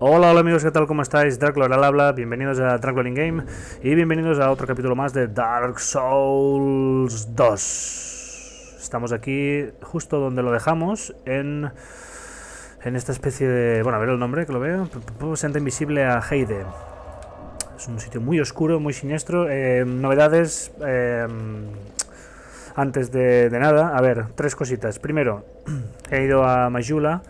Hola, hola amigos, ¿qué tal? ¿Cómo estáis? Draklor al habla, bienvenidos a Draklor In Game y bienvenidos a otro capítulo más de Dark Souls 2. Estamos aquí justo donde lo dejamos, en esta especie de... bueno, a ver el nombre, que lo veo. Senda invisible a Heide. Es un sitio muy oscuro, muy siniestro. Novedades... antes de nada, a ver, tres cositas. Primero, he ido a Majula,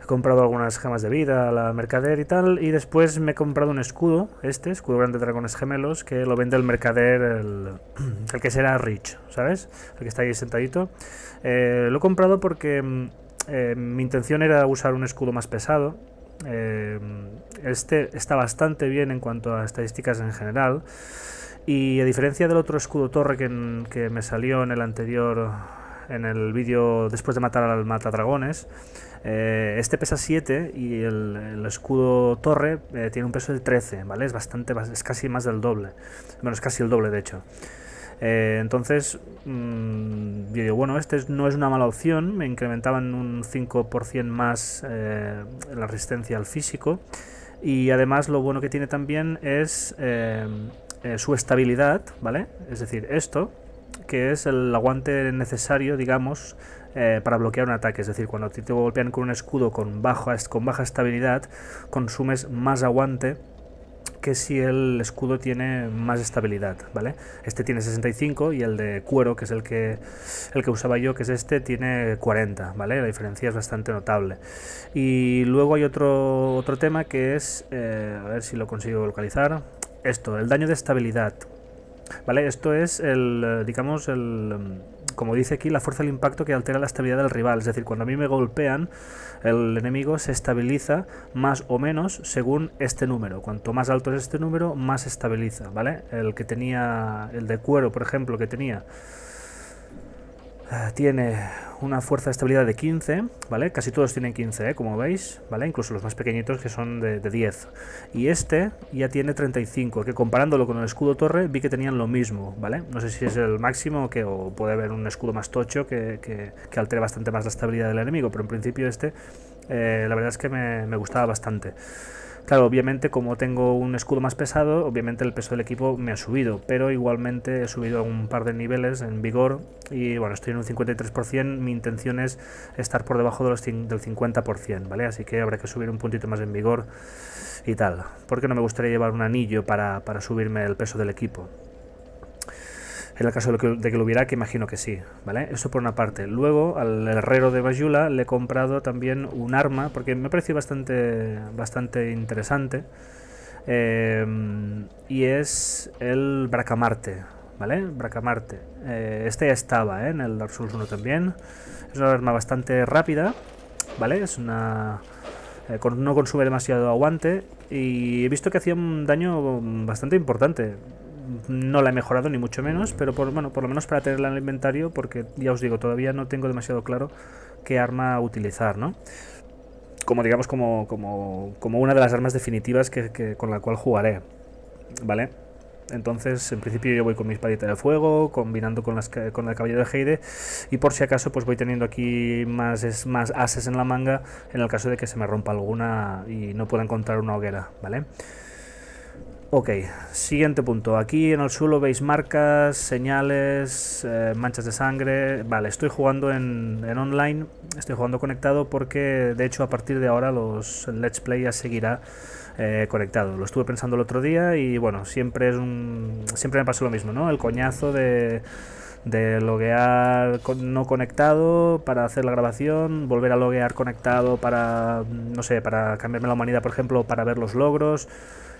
he comprado algunas gemas de vida, la mercader y tal, y después me he comprado un escudo, escudo grande de dragones gemelos, que lo vende el mercader, el que será Rich, ¿sabes? El que está ahí sentadito. Lo he comprado porque mi intención era usar un escudo más pesado. Este está bastante bien en cuanto a estadísticas en general. Y a diferencia del otro escudo torre que me salió en el anterior, en el vídeo después de matar al matadragones, este pesa 7 y el escudo torre tiene un peso de 13, ¿vale? Es bastante, es casi más del doble. Bueno, es casi el doble de hecho. Entonces, yo digo, bueno, este no es una mala opción, me incrementaban un 5% más la resistencia al físico. Y además lo bueno que tiene también es... su estabilidad, ¿vale? Es decir, esto, que es el aguante necesario, digamos, para bloquear un ataque. Es decir, cuando te golpean con un escudo con baja estabilidad, consumes más aguante que si el escudo tiene más estabilidad, ¿vale? Este tiene 65 y el de cuero, que es el que usaba yo, que es este, tiene 40, ¿vale? La diferencia es bastante notable. Y luego hay otro tema que es, a ver si lo consigo localizar, esto, el daño de estabilidad, ¿vale? Esto es el, digamos, como dice aquí, la fuerza del impacto que altera la estabilidad del rival. Es decir, cuando a mí me golpean, el enemigo se estabiliza más o menos según este número. Cuanto más alto es este número, más se estabiliza, ¿vale? El que tenía, el de cuero, por ejemplo, que tenía... tiene una fuerza de estabilidad de 15, ¿vale? Casi todos tienen 15, ¿eh? Como veis, ¿vale? Incluso los más pequeñitos que son de 10. Y este ya tiene 35, que comparándolo con el escudo torre vi que tenían lo mismo, ¿vale? No sé si es el máximo o puede haber un escudo más tocho que altere bastante más la estabilidad del enemigo, pero en principio este, la verdad es que me gustaba bastante. Claro, obviamente como tengo un escudo más pesado, obviamente el peso del equipo me ha subido, pero igualmente he subido un par de niveles en vigor y bueno, estoy en un 53%, mi intención es estar por debajo del 50%, ¿vale? Así que habrá que subir un puntito más en vigor y tal, porque no me gustaría llevar un anillo para subirme el peso del equipo. En el caso de que lo hubiera, que imagino que sí, ¿vale? Eso por una parte. Luego, al herrero de Majula le he comprado también un arma, porque me pareció bastante interesante. Y es el Bracamarte, ¿vale? Bracamarte. Este ya estaba, ¿eh? En el Dark Souls 1 también. Es una arma bastante rápida, ¿vale? Es una... no consume demasiado aguante. Y he visto que hacía un daño bastante importante. No la he mejorado ni mucho menos, pero por lo menos para tenerla en el inventario, porque ya os digo, todavía no tengo demasiado claro qué arma utilizar, ¿no? Como digamos, como una de las armas definitivas con la cual jugaré, ¿vale? Entonces, en principio yo voy con mi espadita de fuego, combinando con el caballero de Heide, y por si acaso pues voy teniendo aquí más ases en la manga, en el caso de que se me rompa alguna y no pueda encontrar una hoguera, ¿vale? Ok, siguiente punto. Aquí en el suelo veis marcas, señales, manchas de sangre. Vale, estoy jugando en online, estoy jugando conectado porque de hecho a partir de ahora el Let's Play ya seguirá conectado. Lo estuve pensando el otro día y bueno, siempre me pasa lo mismo, ¿no? El coñazo de loguear no conectado para hacer la grabación, volver a loguear conectado para, no sé, para cambiarme la humanidad, por ejemplo, para ver los logros.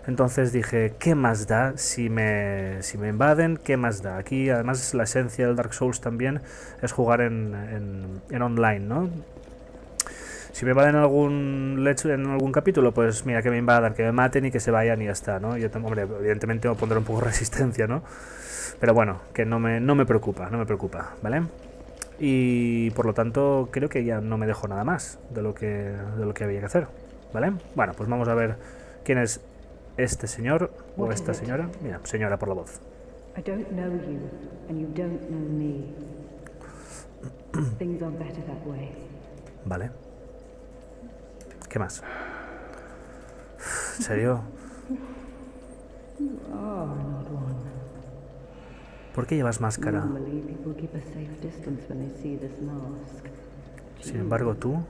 Entonces dije, ¿qué más da si me invaden? ¿Qué más da? Aquí además la esencia del Dark Souls también es jugar en online, ¿no? Si me invaden en algún capítulo, pues mira, que me invadan, que me maten y que se vayan y ya está, ¿no? Yo, hombre, evidentemente me pondré un poco de resistencia, ¿no? Pero bueno, que no me preocupa, ¿vale? Y por lo tanto creo que ya no me dejo nada más de lo que había que hacer, ¿vale? Bueno, pues vamos a ver quién es este señor o esta señora. Mira, señora por la voz. Vale. ¿Qué más? ¿En serio? ¿Por qué llevas máscara? Sin embargo, tú...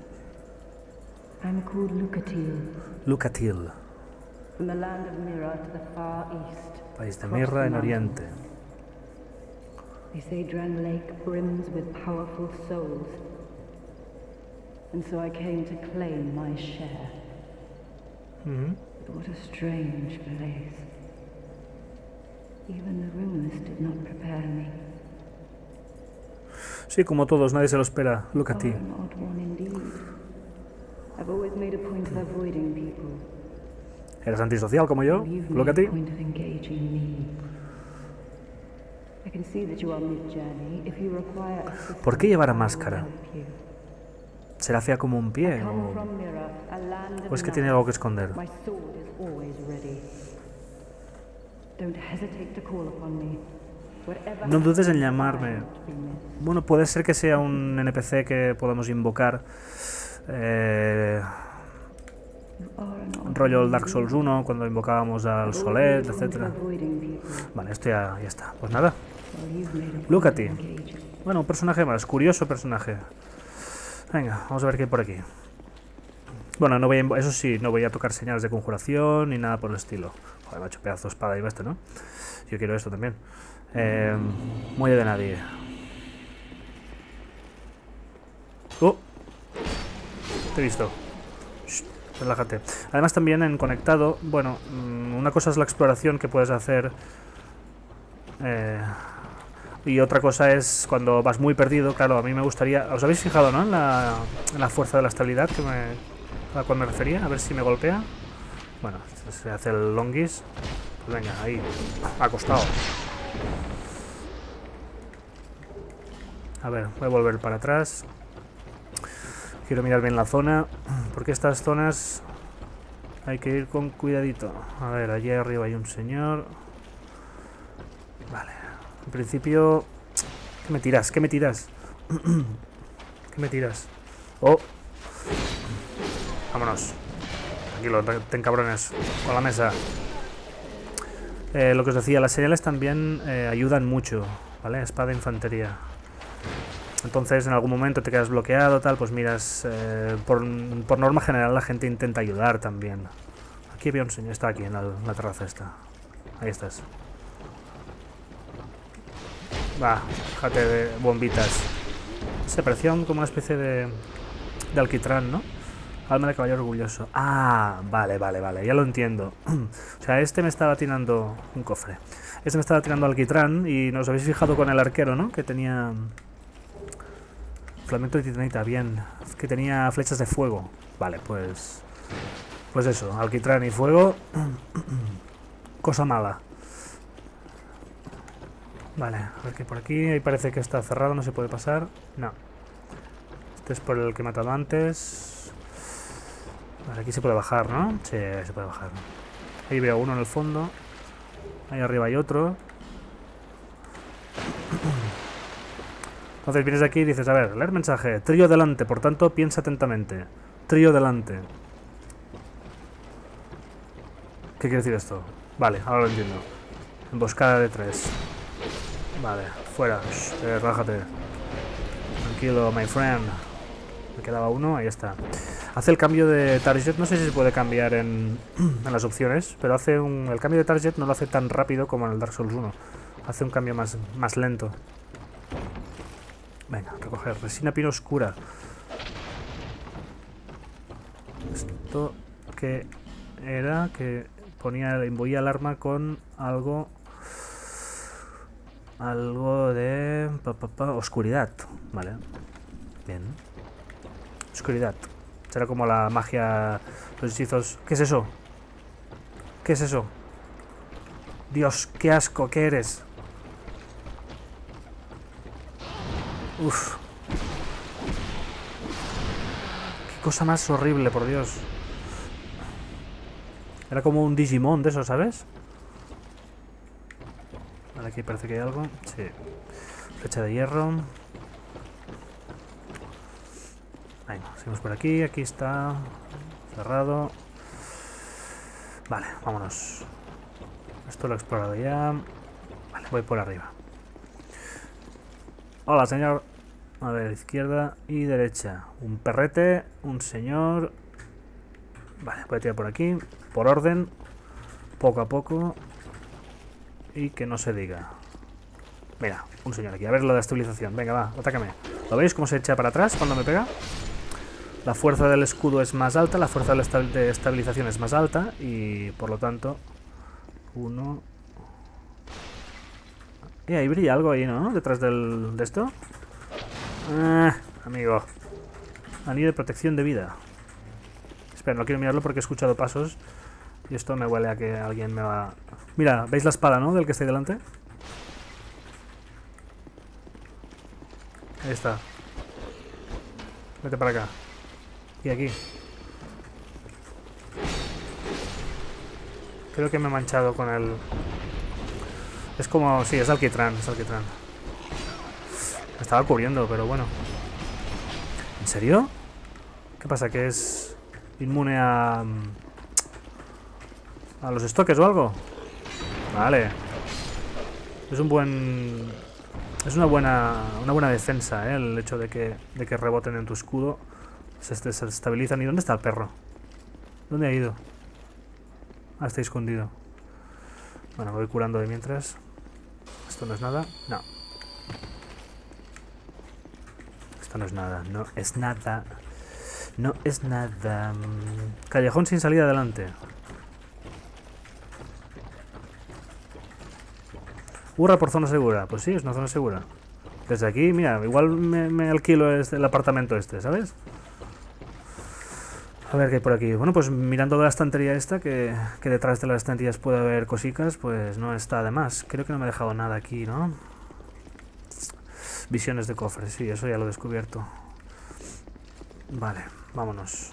Lucatil. País de Mirra en Oriente. Dicen que Drangleic brims with powerful souls. And so I came to claim my share. What a strange place. Even the rumors did not prepare me. Sí, como todos, nadie se lo espera. Lucatil. ¿Eres antisocial como yo? Lucatil. ¿Por qué llevar máscara? ¿Será fea como un pie? ¿O es que tiene algo que esconder? No dudes en llamarme. Bueno, puede ser que sea un NPC que podamos invocar. Rollo Dark Souls 1, cuando invocábamos al Solet, etc. Vale, esto ya está. Pues nada. Lucati. Bueno, un personaje más. Curioso personaje. Venga, vamos a ver qué hay por aquí. Bueno, no voy a, eso sí, no voy a tocar señales de conjuración ni nada por el estilo. Joder, macho, pedazo de espada y esto, ¿no? Yo quiero esto también. Muelle de Nadie. ¡Oh! Te he visto. Relájate. Además también en conectado, bueno, una cosa es la exploración que puedes hacer y otra cosa es cuando vas muy perdido. Claro, a mí me gustaría... ¿Os habéis fijado, no? En la fuerza de la estabilidad que a la cual me refería. A ver si me golpea. Bueno, se hace el longis. Pues venga, ahí, acostado. A ver, voy a volver para atrás. Quiero mirar bien la zona, porque estas zonas hay que ir con cuidadito. A ver, allí arriba hay un señor. Vale. En principio... ¿Qué me tiras? ¿Qué me tiras? ¿Qué me tiras? ¡Oh! Vámonos. Tranquilo, ten cabrones. Con la mesa. Lo que os decía, las señales también ayudan mucho. ¿Vale? Espada de infantería. Entonces en algún momento te quedas bloqueado, tal, pues miras, por norma general la gente intenta ayudar también. Aquí había un señor, está aquí en la terraza esta. Ahí estás. Va, déjate de bombitas. Se parecía como una especie de alquitrán, ¿no? Alma de caballo orgulloso. Ah, vale, vale, vale, ya lo entiendo. O sea, este me estaba tirando un cofre. Este me estaba tirando alquitrán y nos habéis fijado con el arquero, ¿no? Que tenía... Flamenco de titanita, bien. Que tenía flechas de fuego. Vale, pues... Pues eso, alquitrán y fuego. Cosa mala. Vale, a ver qué por aquí. Ahí parece que está cerrado, no se puede pasar. No. Este es por el que he matado antes. Vale, aquí se puede bajar, ¿no? Sí, se puede bajar. Ahí veo uno en el fondo. Ahí arriba hay otro. Entonces vienes aquí y dices, a ver, leer mensaje. Trío delante, por tanto, piensa atentamente. Trío delante. ¿Qué quiere decir esto? Vale, ahora lo entiendo. Emboscada de tres. Vale, fuera. Shh, rájate. Tranquilo, my friend. Me quedaba uno, ahí está. Hace el cambio de target, no sé si se puede cambiar en las opciones, pero hace el cambio de target no lo hace tan rápido como en el Dark Souls 1. Hace un cambio más lento. Venga, recoger resina pino oscura. Esto que era que ponía, imbuía el arma con algo. Algo de. Oscuridad. Vale. Bien. Oscuridad. Será como la magia. Los hechizos. ¿Qué es eso? ¿Qué es eso? Dios, qué asco, ¿qué eres? Uf. Qué cosa más horrible, por Dios. Era como un Digimon de eso, ¿sabes? Vale, aquí parece que hay algo. Sí. Flecha de hierro. Venga, seguimos por aquí. Aquí está cerrado. Vale, vámonos. Esto lo he explorado ya. Vale, voy por arriba. Hola, señor. A ver, izquierda y derecha. Un perrete, un señor. Vale, voy a tirar por aquí. Por orden. Poco a poco. Y que no se diga. Mira, un señor aquí. A ver lo de estabilización. Venga, va, atácame. ¿Lo veis cómo se echa para atrás cuando me pega? La fuerza del escudo es más alta. La fuerza de estabilización es más alta. Y por lo tanto... Uno... Y ahí brilla algo ahí, ¿no? Detrás de esto. Ah, amigo. Anillo de protección de vida. Espera, no quiero mirarlo porque he escuchado pasos. Y esto me huele a que alguien me va... Mira, ¿veis la espada, no? Del que está ahí delante. Ahí está. Vete para acá. Y aquí. Creo que me he manchado con el... Es como... Sí, es alquitrán, es alquitrán. Me estaba cubriendo, pero bueno. ¿En serio? ¿Qué pasa? ¿Que es inmune a... a los estoques o algo? Vale. Es un buen... Es una buena defensa, ¿eh? El hecho de que reboten en tu escudo. Se estabilizan. ¿Y dónde está el perro? ¿Dónde ha ido? Ah, está escondido. Bueno, me voy curando de mientras. Esto no es nada. No. Esto no es nada. No es nada. No es nada. Callejón sin salida adelante. Hurra por zona segura. Pues sí, es una zona segura. Desde aquí, mira, igual me alquilo el apartamento este, ¿sabes? A ver qué hay por aquí. Bueno, pues mirando la estantería esta, que detrás de las estanterías puede haber cositas, pues no está de más. Creo que no me he dejado nada aquí, ¿no? Visiones de cofres, sí, eso ya lo he descubierto. Vale, vámonos.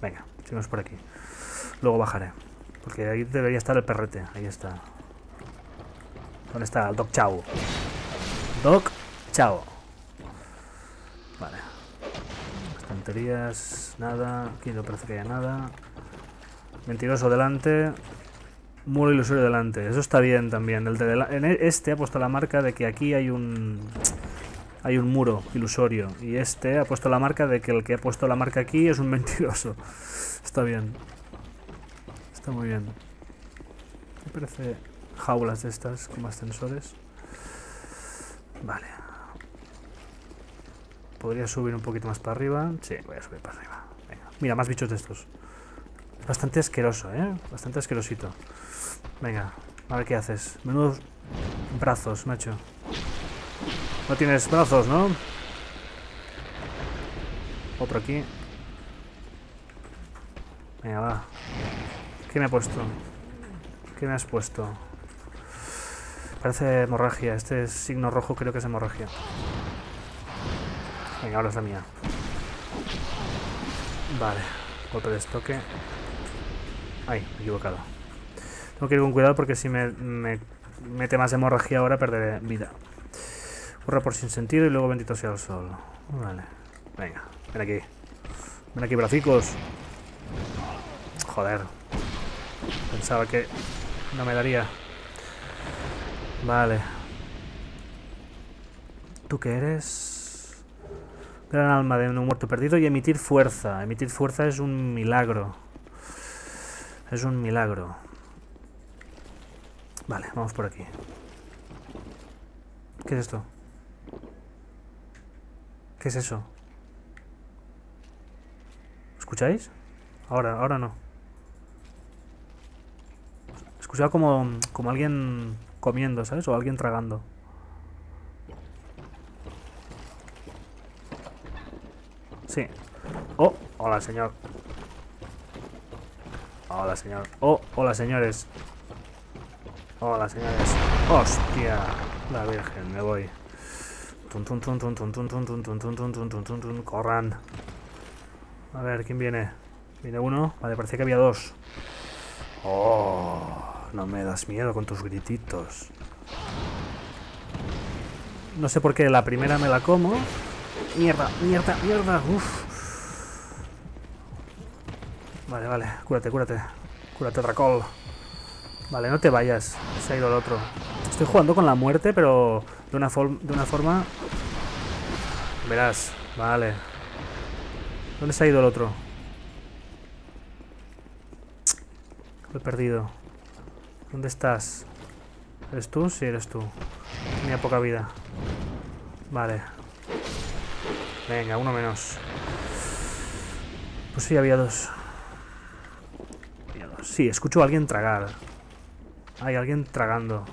Venga, seguimos por aquí. Luego bajaré. Porque ahí debería estar el perrete. Ahí está. ¿Dónde está? Doc Chao. Doc Chao. Vale. Estanterías. Nada. Aquí no parece que haya nada. Mentiroso delante. Muro ilusorio delante. Eso está bien también. En este ha puesto la marca de que aquí hay un... Hay un muro ilusorio. Y este ha puesto la marca de que el que ha puesto la marca aquí es un mentiroso. Está bien. Está muy bien. Me parece jaulas de estas como ascensores. Vale. ¿Podría subir un poquito más para arriba? Sí, voy a subir para arriba. Venga. Mira, más bichos de estos. Bastante asqueroso, ¿eh? Bastante asquerosito. Venga, a ver qué haces. Menudos brazos, macho. No tienes brazos, ¿no? Otro aquí. Venga, va. ¿Qué me ha puesto? ¿Qué me has puesto? Parece hemorragia. Este signo rojo creo que es hemorragia. Venga, ahora es la mía. Vale. Golpe de estoque. Ay, me he equivocado. Tengo que ir con cuidado porque si me mete más hemorragia ahora perderé vida. Corre por sin sentido y luego bendito sea el sol. Vale. Venga, ven aquí. Ven aquí, braficos. Joder. Pensaba que no me daría. Vale. ¿Tú qué eres? Gran alma de un muerto perdido y emitir fuerza. Emitir fuerza es un milagro. Es un milagro. Vale, vamos por aquí. ¿Qué es esto? ¿Qué es eso? ¿Escucháis? Ahora no. Escuchaba como alguien comiendo, ¿sabes? O alguien tragando. Sí. Oh, hola, señor. Hola, señor. Oh, hola, señores. Hola, señores. Hostia. La Virgen, me voy. Corran. A ver, ¿quién viene? Viene uno. Vale, parecía que había dos. Oh. No me das miedo con tus grititos. No sé por qué la primera me la como. Mierda, mierda, mierda. Uff. Vale, vale, cúrate, cúrate. Cúrate, Dracol. Vale, no te vayas. Se ha ido el otro. Estoy jugando con la muerte, pero de una forma... Verás. Vale. ¿Dónde se ha ido el otro? Lo he perdido. ¿Dónde estás? ¿Eres tú? Sí, eres tú. Tenía poca vida. Vale. Venga, uno menos. Pues sí, había dos. Sí, escucho a alguien tragar. Hay alguien tragando.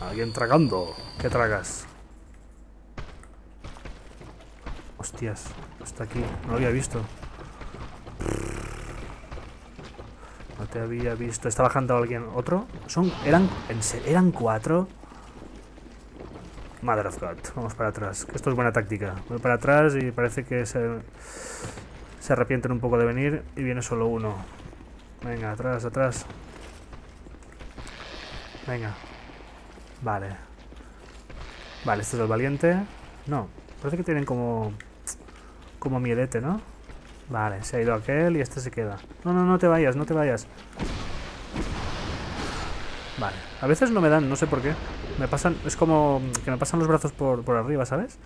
Alguien tragando. ¿Qué tragas? Hostias, está aquí. No lo había visto. No te había visto. Está bajando alguien. ¿Otro? ¿Eran cuatro? Mother of God. Vamos para atrás. Esto es buena táctica. Voy para atrás y parece que se arrepienten un poco de venir y viene solo uno. Venga, atrás, atrás. Venga. Vale. Vale, este es el valiente. No, parece que tienen como miedete, ¿no? Vale, se ha ido aquel y este se queda. No, no, no te vayas, no te vayas. Vale. A veces no me dan, no sé por qué. Es como que me pasan los brazos por arriba, ¿sabes?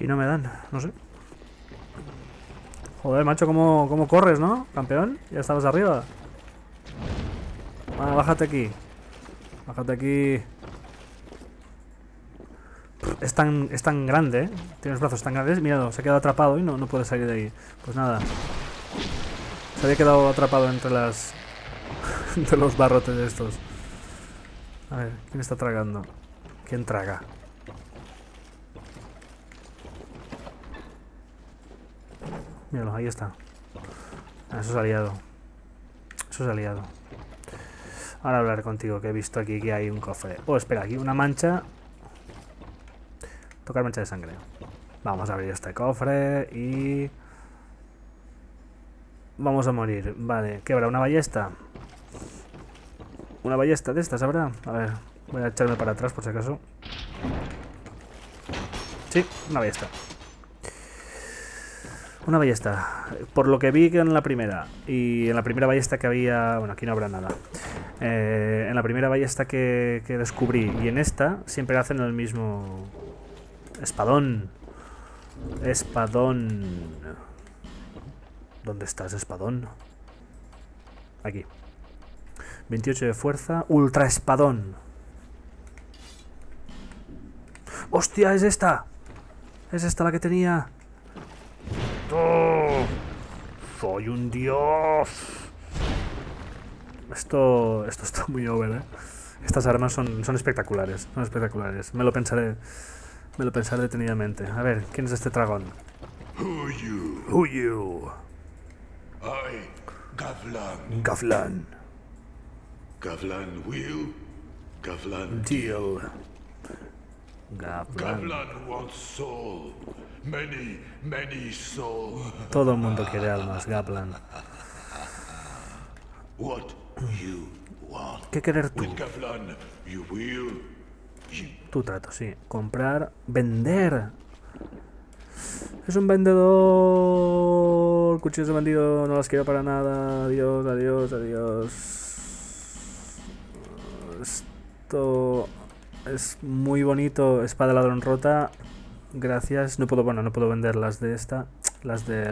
Y no me dan, no sé. Joder, macho, ¿cómo corres, no? Campeón, ya estabas arriba. Vale, bájate aquí. Bájate aquí. Es tan grande, ¿eh? Tiene los brazos tan grandes. Mira, se ha quedado atrapado y no puede salir de ahí. Pues nada. Se había quedado atrapado entre las... entre los barrotes estos. A ver, ¿quién está tragando? ¿Quién traga? Míralo, ahí está. Eso es aliado. Eso es aliado. Ahora hablar contigo, que he visto aquí que hay un cofre. Oh, espera, aquí una mancha. Tocar mancha de sangre. Vamos a abrir este cofre y... Vamos a morir. Vale, ¿qué habrá? ¿Una ballesta? ¿Una ballesta de estas habrá? A ver, voy a echarme para atrás por si acaso. Sí, una ballesta. Una ballesta, por lo que vi que en la primera, y en la primera ballesta que había, bueno, aquí no habrá nada, en la primera ballesta que descubrí, y en esta, siempre hacen el mismo espadón. Espadón. ¿Dónde estás, espadón? Aquí. 28 de fuerza, ultra espadón. ¡Hostia, es esta! Es esta la que tenía... Oh, soy un dios. Esto está muy over, ¿eh? Estas armas son espectaculares. Son espectaculares. Me lo pensaré detenidamente. A ver, ¿quién es este dragón? Who you? I, Gavlan. Gavlan. Gavlan will. Gavlan deal. Gavlan wants soul. Many, many souls. Todo el mundo quiere almas, Gavlan. What you want. ¿Qué querer tú? Gavlan, you will. Tu trato, sí. Comprar, vender. Es un vendedor. Cuchillos de bandido, no las quiero para nada. Adiós, adiós, adiós. Esto... es muy bonito. Espada ladrón rota. Gracias. No puedo, bueno, no puedo vender las de esta. Las de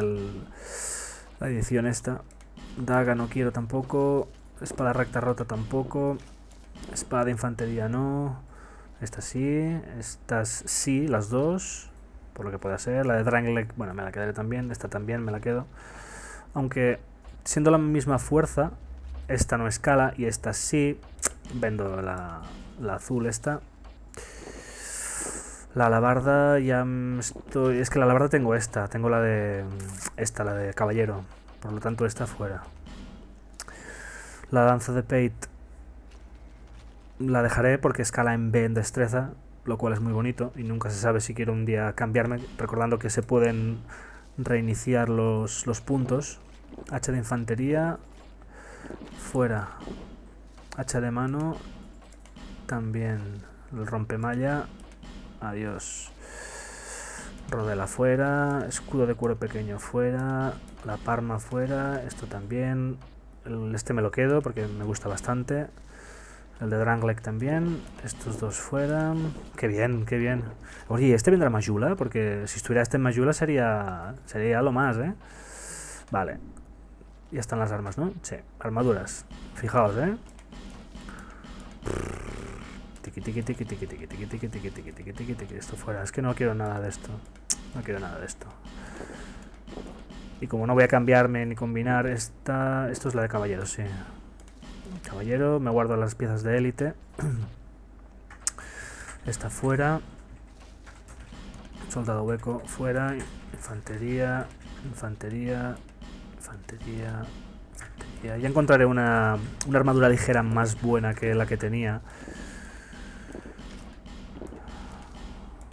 la edición esta. Daga no quiero tampoco. Espada recta rota tampoco. Espada de infantería no. Esta sí. Estas sí, las dos. Por lo que pueda ser. La de Drangleic, bueno, me la quedaré también. Esta también me la quedo. Aunque siendo la misma fuerza, esta no escala y esta sí. Vendo la azul esta. La alabarda ya estoy... Es que la alabarda tengo esta. Tengo la de... Esta, la de caballero. Por lo tanto esta fuera. La danza de Pate la dejaré porque escala en B en destreza. Lo cual es muy bonito. Y nunca se sabe si quiero un día cambiarme. Recordando que se pueden reiniciar los puntos. H de infantería. Fuera. H de mano. También el rompemalla. Adiós. Rodela fuera, escudo de cuero pequeño fuera, la parma fuera, esto también. Este me lo quedo porque me gusta bastante. El de Drangleic también. Estos dos fuera. ¡Qué bien, qué bien! Oye, ¿este vendrá Majula? Porque si estuviera este en Majula sería lo más, ¿eh? Vale. Ya están las armas, ¿no? Sí, armaduras. Fijaos, ¿eh? Tiqui, tiqui, tiqui, tiqui, tiqui, tiqui, tiqui, tiqui, tiqui, tiqui, tiqui, tiqui. Esto fuera. Es que no quiero nada de esto. No quiero nada de esto. Y como no voy a cambiarme ni combinar esta... Esto es la de caballero, sí. Caballero, me guardo las piezas de élite. Esta fuera. Soldado hueco fuera. Infantería, infantería, infantería, infantería. Ya encontraré una armadura ligera más buena que la que tenía.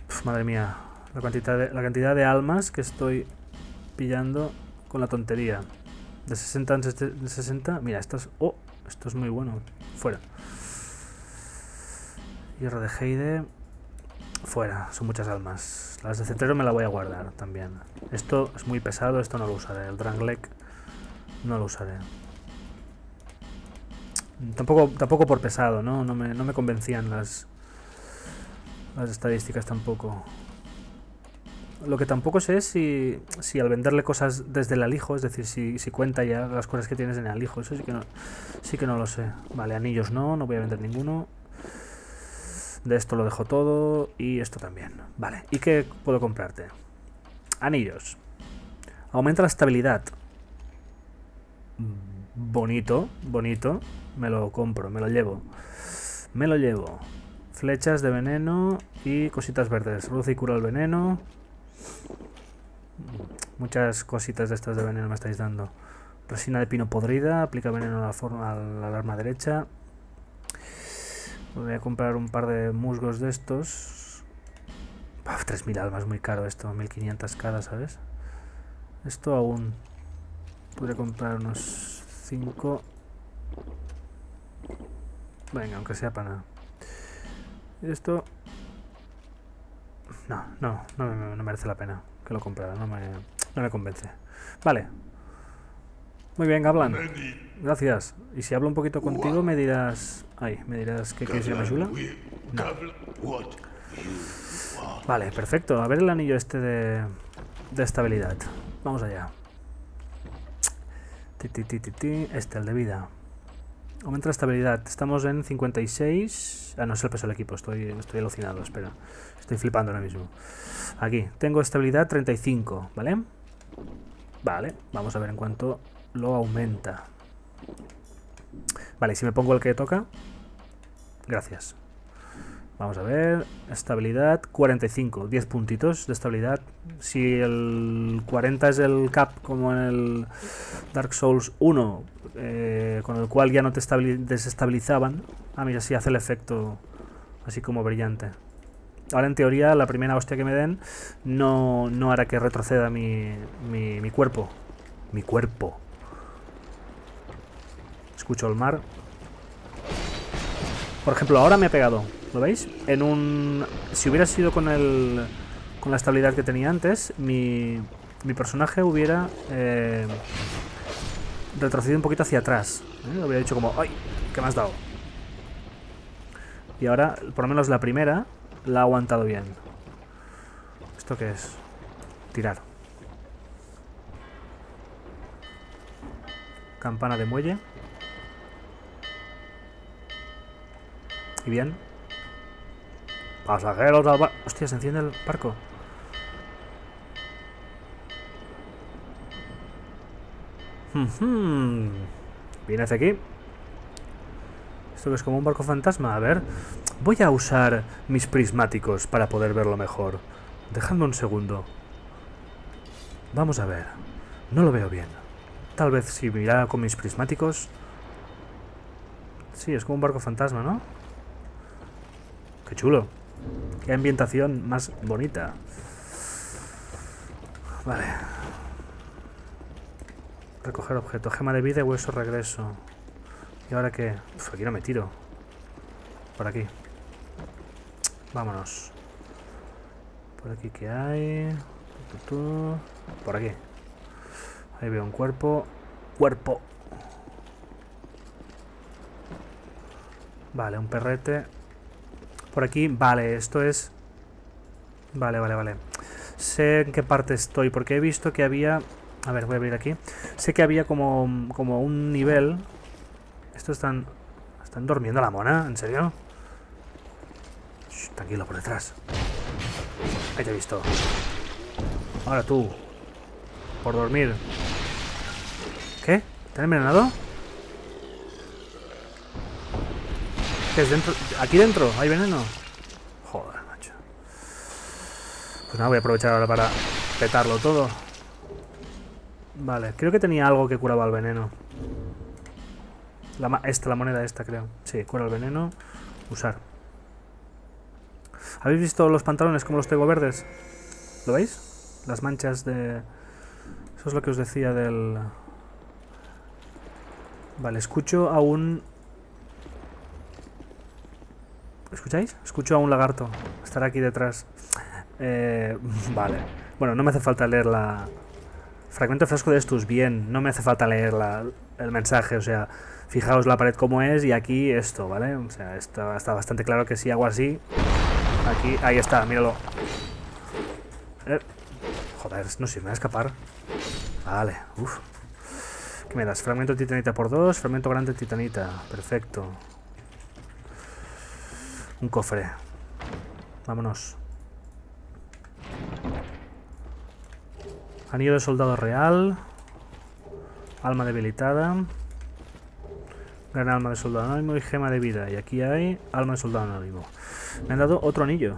Uf, madre mía, la cantidad de almas que estoy pillando con la tontería. De 60 antes de 60. Mira, estas... ¡Oh! Esto es muy bueno. Fuera. Hierro de Heide. Fuera. Son muchas almas. Las de centrero me la voy a guardar también. Esto es muy pesado. Esto no lo usaré. El Drangleic no lo usaré. Tampoco por pesado, ¿no? No me convencían las estadísticas tampoco. Lo que tampoco sé es si al venderle cosas desde el alijo, es decir, si cuenta ya las cosas que tienes en el alijo, eso sí que no lo sé. Vale, anillos no voy a vender ninguno. De esto lo dejo todo y esto también. Vale, ¿y qué puedo comprarte? Anillos. Aumenta la estabilidad. Bonito, bonito. Me lo compro, me lo llevo. Me lo llevo. Flechas de veneno y cositas verdes. Reduce y cura el veneno. Muchas cositas de estas de veneno me estáis dando. Resina de pino podrida. Aplica veneno a la arma derecha. Voy a comprar un par de musgos de estos. 3000 almas, muy caro esto. 1500 cada, ¿sabes? Esto aún. Podría comprar unos 5. Venga, aunque sea para nada. Esto... No merece la pena que lo comprara, no me convence. Vale. Muy bien, Gavlan. Gracias. Y si hablo un poquito contigo, me dirás... Ay, me dirás que quieres ir a Majula. No. Vale, perfecto. A ver el anillo este de estabilidad. Vamos allá. Este, el de vida. Aumenta la estabilidad. Estamos en 56... Ah, no, es el peso del equipo. Estoy alucinado, espera. Estoy flipando ahora mismo. Aquí. Tengo estabilidad 35, ¿vale? Vale. Vamos a ver en cuánto lo aumenta. Vale, y si me pongo el que toca... Gracias. Vamos a ver... Estabilidad 45. 10 puntitos de estabilidad. Si el 40 es el cap como en el Dark Souls 1... con el cual ya no te desestabilizaban. Ah, mira, sí hace el efecto así como brillante. Ahora en teoría la primera hostia que me den no hará que retroceda mi cuerpo. Mi cuerpo. Escucho el mar. Por ejemplo, ahora me ha pegado. ¿Lo veis? En un... Si hubiera sido con la estabilidad que tenía antes, mi personaje hubiera... retrocedido un poquito hacia atrás, ¿eh? Lo hubiera dicho como, ¡ay! ¿Qué me has dado? Y ahora, por lo menos la primera, la ha aguantado bien. ¿Esto qué es? Tirar. Campana de muelle. Y bien. Pasajeros al barco. Hostia, se enciende el barco. Viene hacia aquí. Esto es como un barco fantasma. A ver, voy a usar mis prismáticos para poder verlo mejor. Dejadme un segundo. Vamos a ver. No lo veo bien. Tal vez si mirara con mis prismáticos. Sí, es como un barco fantasma, ¿no? Qué chulo. Qué ambientación más bonita. Vale. Recoger objeto, gema de vida y hueso regreso. ¿Y ahora qué? Uf, aquí no me tiro. Por aquí. Vámonos. Por aquí que hay. Por aquí. Ahí veo un cuerpo. Cuerpo. Vale, un perrete. Por aquí, vale, esto es... Vale. Sé en qué parte estoy, porque he visto que había... A ver, voy a abrir aquí. Sé que había como un nivel... Estos están... ¿Están durmiendo la mona? ¿En serio? Shh, tranquilo, por detrás. Ahí te he visto. Ahora tú. Por dormir. ¿Qué? ¿Te han envenenado? ¿Qué es dentro? ¿Aquí dentro? ¿Hay veneno? Joder, macho. Pues nada, voy a aprovechar ahora para petarlo todo. Vale, creo que tenía algo que curaba el veneno. La moneda esta, creo. Sí, cura el veneno. Usar. ¿Habéis visto los pantalones como los tengo verdes? ¿Lo veis? Las manchas de... Eso es lo que os decía del... Vale, escucho a un... ¿Escucháis? Escucho a un lagarto. Estará aquí detrás. Vale. Bueno, no me hace falta leer la... Fragmento fresco de estos, bien. No me hace falta leer el mensaje, o sea... Fijaos la pared como es y aquí esto, ¿vale? O sea, esto está bastante claro que si hago así... Aquí, ahí está, míralo. Joder, no sé, me voy a escapar. Vale, uff. ¿Qué me das? Fragmento titanita por 2, fragmento grande titanita. Perfecto. Un cofre. Vámonos. Anillo de soldado real. Alma debilitada. Gran alma de soldado anónimo y gema de vida. Y aquí hay alma de soldado anónimo. Me han dado otro anillo.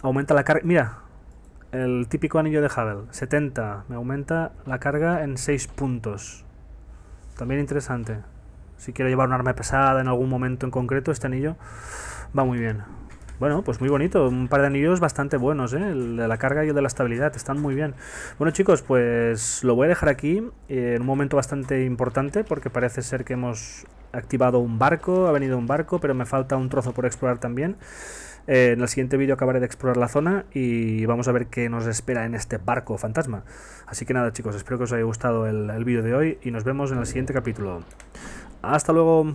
Aumenta la carga. Mira, el típico anillo de Havel. 70. Me aumenta la carga en 6 puntos. También interesante. Si quiero llevar un arma pesada en algún momento en concreto, este anillo va muy bien. Bueno, pues muy bonito. Un par de anillos bastante buenos, ¿eh? El de la carga y el de la estabilidad. Están muy bien. Bueno, chicos, pues lo voy a dejar aquí en un momento bastante importante porque parece ser que hemos activado un barco. Ha venido un barco, pero me falta un trozo por explorar también. En el siguiente vídeo acabaré de explorar la zona y vamos a ver qué nos espera en este barco fantasma. Así que nada, chicos, espero que os haya gustado el vídeo de hoy y nos vemos en el siguiente capítulo. ¡Hasta luego!